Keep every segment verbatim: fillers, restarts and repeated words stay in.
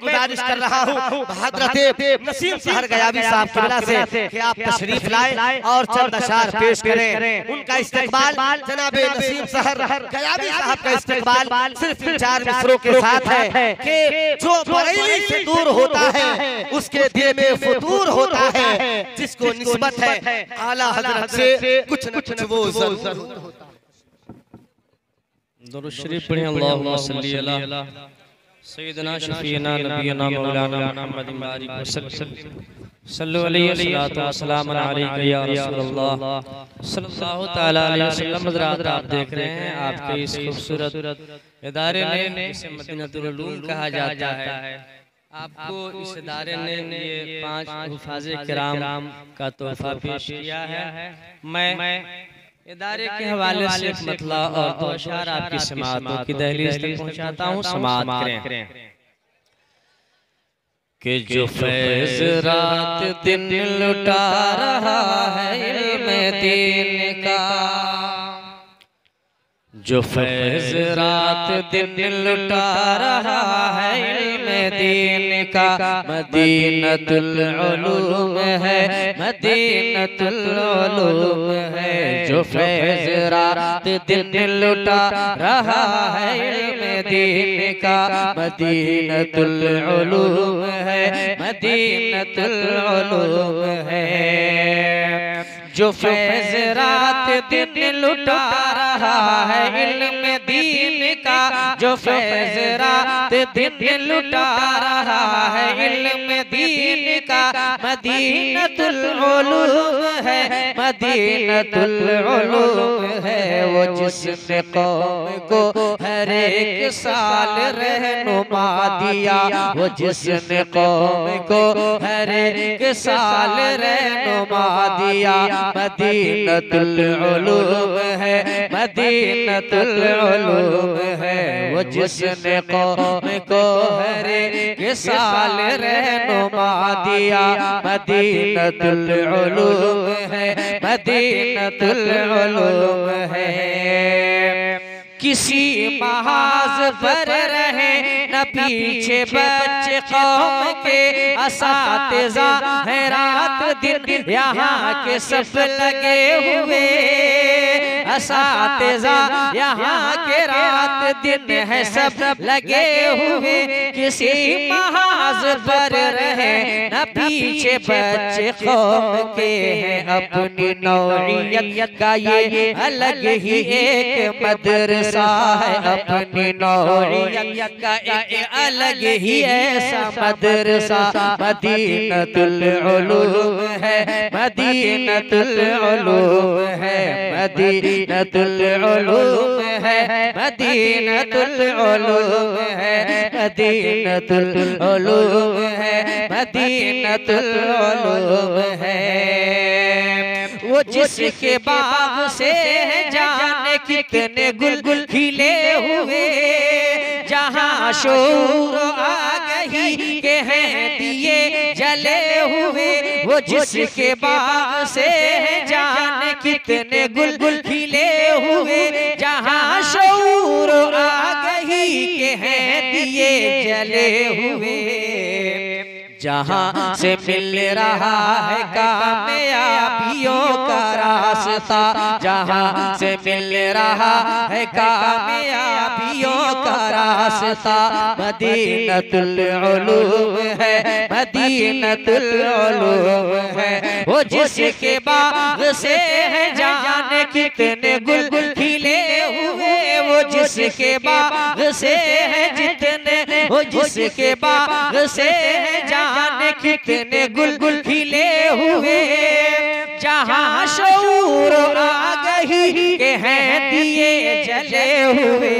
गुजारिश कर रहा हूँ हज़रत नसीम सहर गयावी साहब किबला से कि आप तशरीफ लाएं और चंद अशआर पेश करें। उनका इस्तकबाल जनाब नसीम सहर गयावी साहब का इस्तकबाल सिर्फ चार मिसरों के साथ है कि जो बरेली से दूर होता है उसके दिल में फुतूर होता है, जिसको निस्बत है आला हजरत से कुछ न कुछ वो जरूर होता है। दुरूद शरीफ पढ़ें, अल्लाहुम्मा सल्ली अला सय्यदना शफीना नबीना मौलाना मुहम्मद बारिक वसल्लम सल्लल्लाहु अलैहि वसल्लम अलैका या रसूल अल्लाह सल्लल्लाहु तआला अलैहि वसल्लम। हज़रात आप देख रहे हैं आपके इस खूबसूरत इदारे ने इसे मदीनतुल उलूम कहा जाता है। आपको इस इदारे ने ये पांच हुफाज़े किराम का तोहफा पेश किया है। मैं इदारे के हवाले से एक मतला और दो अशआर आपकी समाअतों की दहलीज तक पहुंचाता हूं, समाअत करें। कि जो फैज़ रात दिन लुटा रहा है इल्म दीन का, जो फैज़ रात दिन लुटा रहा है इल्म दीन का, मदीनतुल उलूम है मदीनतुल उलूम है। जो फैज़ रात दिन लुटा रहा है इल्म दीन का, मदीनतुल उलूम है मदीनतुल उलूम है। जो फैज़ रात दिन लुटा रहा है इल्म दीन का, जो फैज़ रात दिन लुटा रहा है इल्म दीन का, मदीनतुल उलूम है मदीनतुल उलूम है। वो जिसने कौम को हर एक साल रहनुमा दिया, वो जिसने कौम को हर एक साल रहनुमा दिया, मदीनतुल उलूम है मदीनतुल उलूम है। वो जिसने कौम को हर एक साल रहनुमा दिया, मदीनतुल उलूम है मदीनतुल उलूम है। किसी महाज पर रहे न पीछे बच्चे कौम के, असातिज़ा है रात दिन यहाँ के सब लगे हुए, असातिज़ा यहाँ के रात दिन है सब लगे हुए। किसी महाज पर रहे न पीछे बच्चे कौम के, हैं अपनी नौइयत का ये अलग ही एक मदरसा है, अपनी नौरियत का एक अलग ही ऐसा मदरसा मदीनतुल उलूम है मदीनतुल उलूम है मदीनतुल उलूम है मदीनतुल उलूम है मदीनतुल उलूम है मदीनतुल उलूम है। वो जिसके बाग से जाने कितने गुल गुल खिले हुए, जहाँ शोर आ गई के हैं दिए जले हुए, वो जिसके बाग से जाने कितने गुल गुल खिले हुए, जहाँ शोर आ गई के हैं दिए जले हुए। जहाँ से मिल रहा है कामयाबियों का रास्ता, जहाँ से मिल रहा है कामयाबियों का रास्ता, मदीनतुल उलूम है मदीनतुल उलूम है। वो जिसके बाग से है जाने कितने गुल गुल खिले हुए, वो जिसके बाग से है जितने वो जिसके बाग से है जाने कितने गुल गुल खिले हुए, जहाँ शऊर आ गई के हैं दिए जले हुए,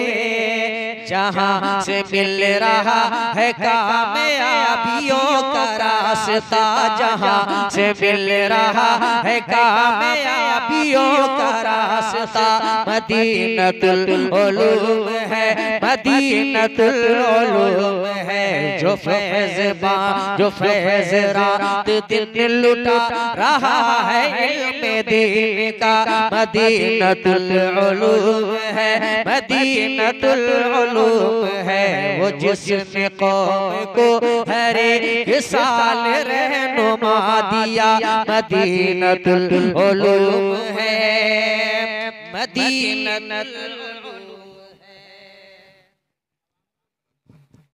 जहाँ से मिल रहा है कामयाबियों का रास्ता, जहाँ से मिल रहा है कामयाबियों का रास्ता, मदीनतुल उलूम है मदीनतुल उलूम है। जो फैज़ बा जो फैज़ रात दिन लुटा रहा है इल्म दीन का, मदीनतुल उलूम है मदीनतुल उलूम मालूम है वो जिसने कौम को हर एक साल रहनुमा दिया मदीनतुल उलूम है मदीनतुल